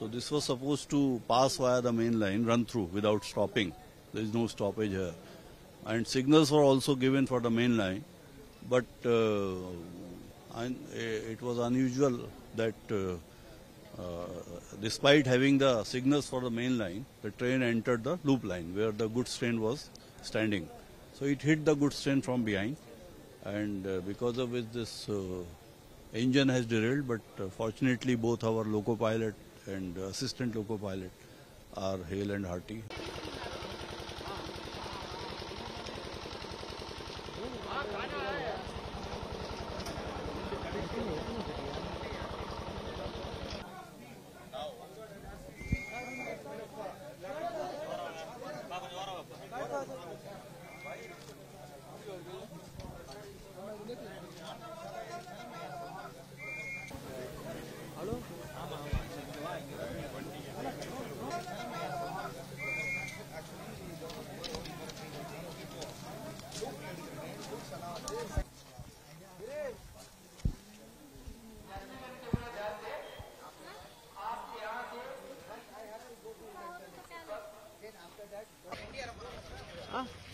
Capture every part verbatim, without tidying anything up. So this was supposed to pass via the main line, run through without stopping. There is no stoppage here. And signals were also given for the main line. But uh, it was unusual that uh, uh, despite having the signals for the main line, the train entered the loop line where the goods train was standing. So it hit the goods train from behind. And uh, because of which this uh, engine has derailed, but uh, fortunately both our loco pilot and uh, assistant loco pilot are hale and hearty.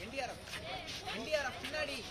N D R F, N D R F, N D R F,